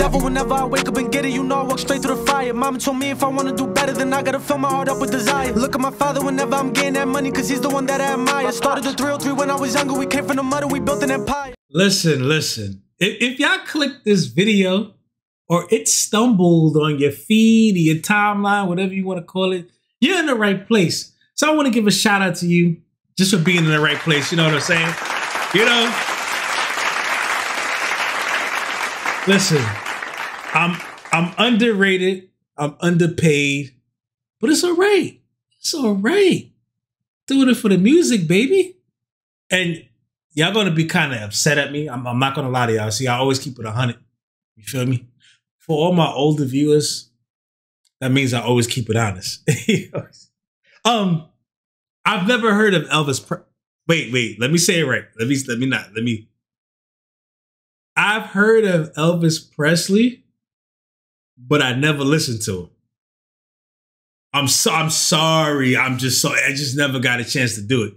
devil whenever I wake up and get it. You know I walk straight through the fire. Mama told me if I wanna do better, then I gotta fill my heart up with desire. Look at my father whenever I'm getting that money, cause he's the one that I admire. I started the 303 when I was younger. We came from the mud and we built an empire. Listen. If y'all click this video, or it stumbled on your feed or your timeline, whatever you wanna call it, you're in the right place. So I wanna give a shout out to you just for being in the right place. You know what I'm saying? You know? Listen, I'm underrated, I'm underpaid, but it's all right. It's all right. Doing it for the music, baby. And y'all gonna be kind of upset at me. I'm not gonna lie to y'all. See, I always keep it 100. You feel me? For all my older viewers, that means I always keep it honest. I've never heard of Elvis Presley. Wait, let me say it right. I've heard of Elvis Presley, but I never listened to him. I'm sorry. I just never got a chance to do it.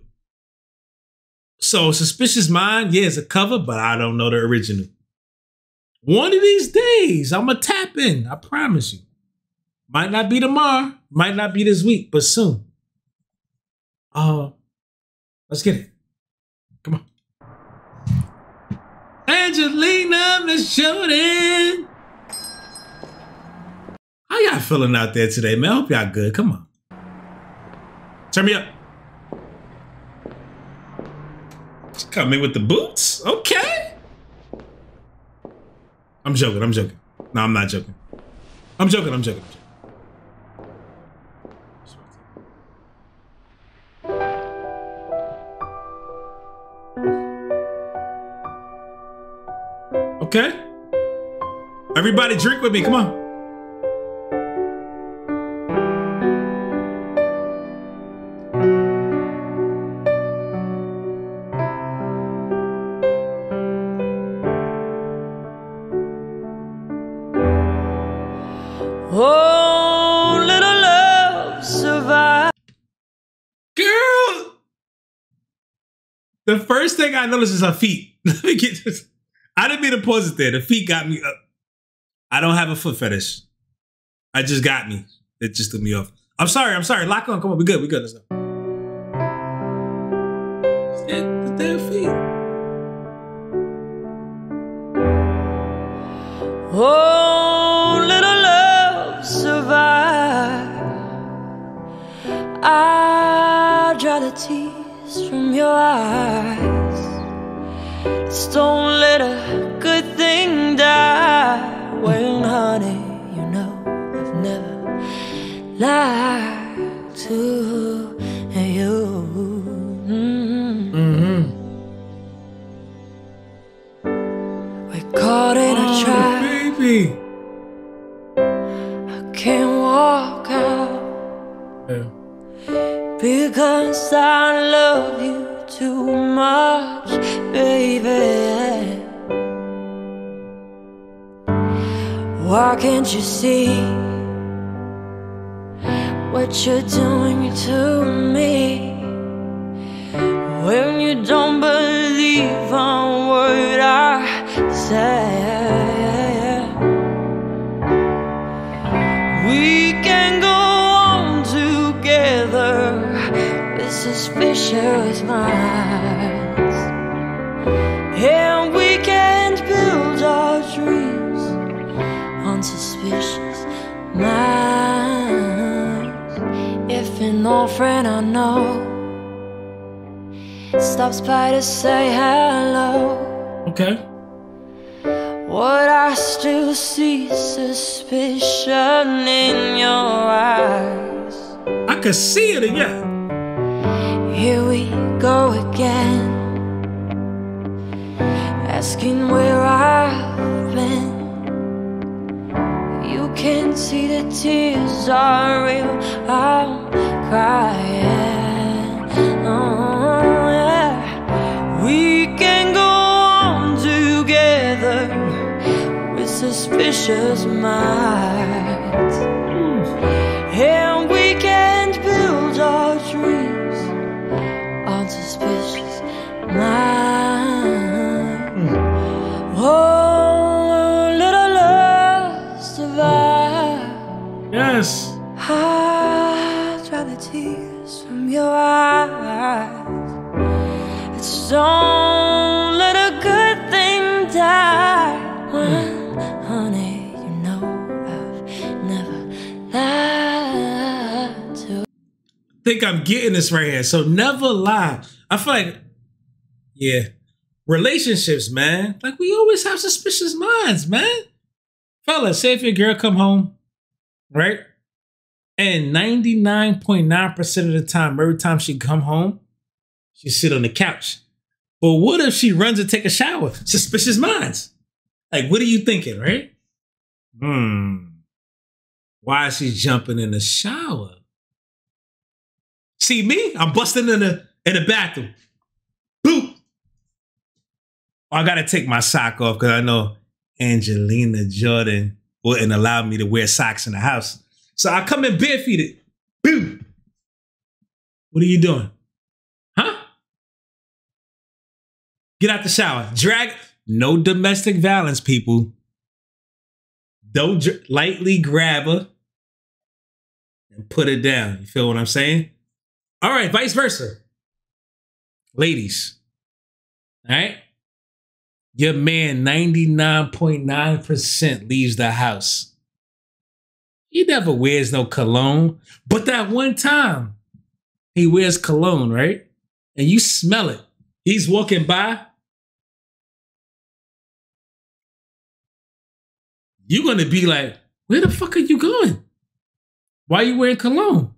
So Suspicious Minds, yeah, it's a cover, but I don't know the original. One of these days, I'm going to tap in. I promise you. Might not be tomorrow. Might not be this week, but soon. Let's get it. Come on. Angelina, Miss Jordan. How y'all feeling out there today, man? I hope y'all good. Come on. Turn me up. She's coming with the boots. Okay. I'm joking. No, I'm not joking. I'm joking. Okay. Everybody drink with me. Come on. Oh, little love survived. Girl. The first thing I noticed is her feet. Let me get this. I didn't mean to pause it there. The feet got me up. I don't have a foot fetish. I just got me. It just threw me off. I'm sorry. Lock on. Come on. We good. Let's go. The damn feet. Oh, little love survive. I dry the tears from your eyes. Don't let a good thing die. Well, honey, you know I've never lied to you. We're caught in a trap, baby. I can't walk out because I love you too much, baby. Why can't you see what you're doing to me? When you don't believe on what I say, we can go on together. Suspicious minds, and we can't build our dreams on suspicious minds. If an old friend I know stops by to say hello, okay, would I still see suspicion in your eyes? I could see it again. Here we go again, asking where I've been. You can see the tears are real. I'm crying. Oh, yeah. We can go on together with suspicious minds, and we can't build our dreams on suspicious minds. Oh, little love Yes. I'll dry the tears from your eyes. It's don't let a good thing die. Honey, you know I've never lied to you. I think I'm getting this right here. So never lie. I feel like, yeah, relationships, man. Like we always have suspicious minds, man. Fellas, say if your girl come home, right? And 99.9% of the time, every time she come home, she sit on the couch. But what if she runs and take a shower? Suspicious minds. Like, what are you thinking, right? Why is she jumping in the shower? See me? I'm busting in the bathroom. Boop. Oh, I gotta take my sock off because I know Angelina Jordan wouldn't allow me to wear socks in the house. So I come in barefooted. Boom. What are you doing? Huh? Get out the shower. Drag. No domestic violence, people. Don't lightly grab her and put her down. You feel what I'm saying? All right, vice versa. Ladies. All right? Your man 99.9% leaves the house. He never wears no cologne, but that one time he wears cologne, right? And you smell it. He's walking by. You're going to be like, where the fuck are you going? Why are you wearing cologne?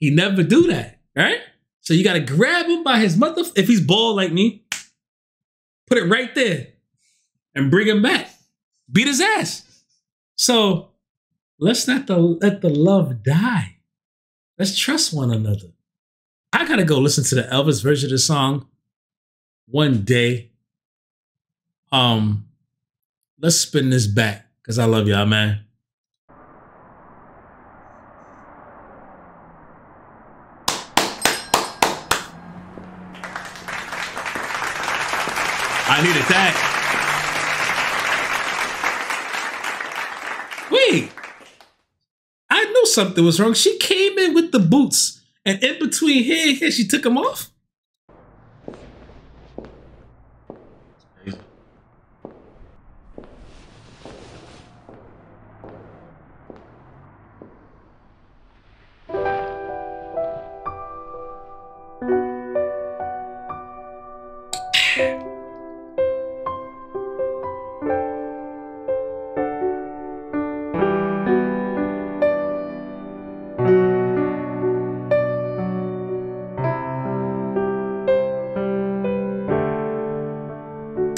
He never do that, right? So you got to grab him by his mother. If he's bald like me, put it right there and bring him back. Beat his ass. So let's not let the love die. Let's trust one another. I got to go listen to the Elvis version of the song one day. Let's spin this back because I love y'all, man. I needed that. Something was wrong. She came in with the boots, and in between here and here, she took them off.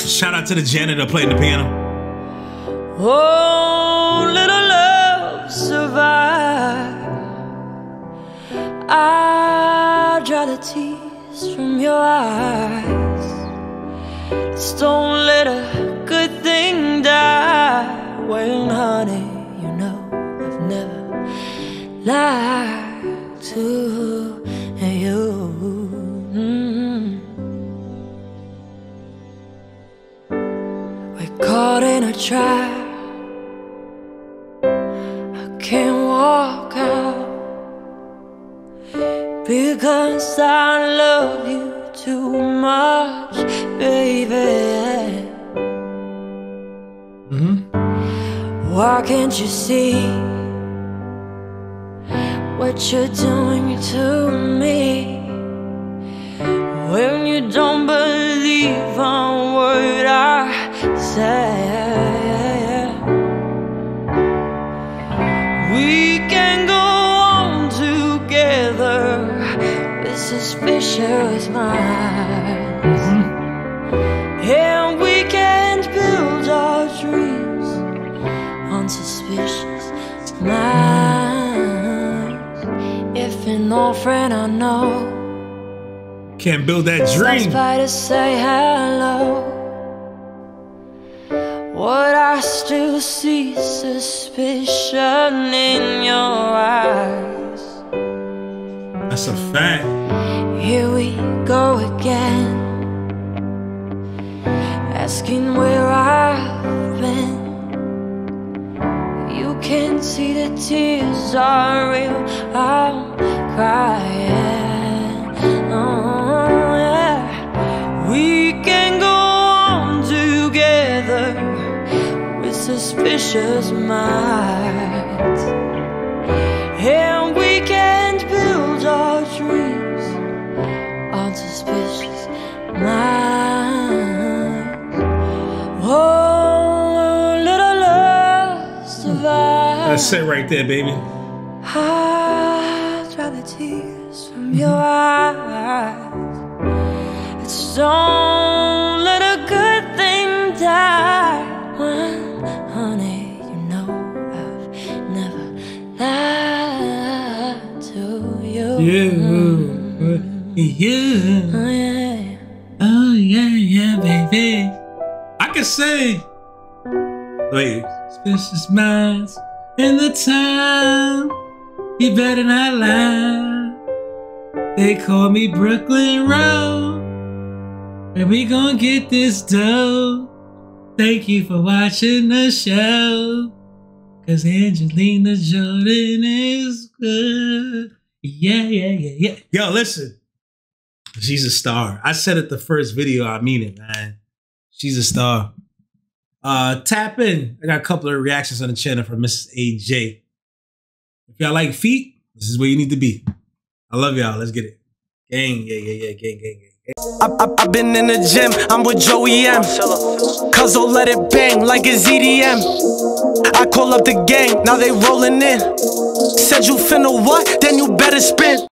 Shout out to the janitor playing the piano. Oh, little love survive. I dry the tears from your eyes. Just don't let a good thing die. Well, honey, you know I've never lied to you. Caught in a trap, I can't walk out because I love you too much, baby. Why can't you see what you're doing to me when you don't believe on what I say? We can go on together with suspicious minds, and we can build our dreams on suspicious minds. If an old friend I know can build that dream by to say hello, would I still see suspicion in your eyes? That's a fact. Here we go again, asking where I've been. You can see the tears are real. I'm crying. Oh, yeah. We can go on together with suspicious minds, and we can build our dreams on suspicious minds. Oh, that's it right there, baby. I dry the tears from your eyes. It's don't let a good thing die. Honey, you know I've never lied to you. Yeah, yeah. Oh yeah, oh yeah, yeah, baby. I can say, wait, suspicious minds. In the time, you better not lie. They call me Brooklyn Row, and we gon' get this dough. Thank you for watching the show, 'cause Angelina Jordan is good. Yeah, yeah, yeah, yeah. Yo, listen, she's a star. I said it the first video, I mean it, man. She's a star. Tap in. I got a couple of reactions on the channel from Mrs. AJ. If y'all like feet, this is where you need to be. I love y'all. Let's get it. Gang, yeah, yeah, yeah, gang, gang, gang. I've been in the gym, I'm with Joey M. Cuzzle let it bang like a ZDM. I call up the gang, now they rolling in. Said you finna what? Then you better spin.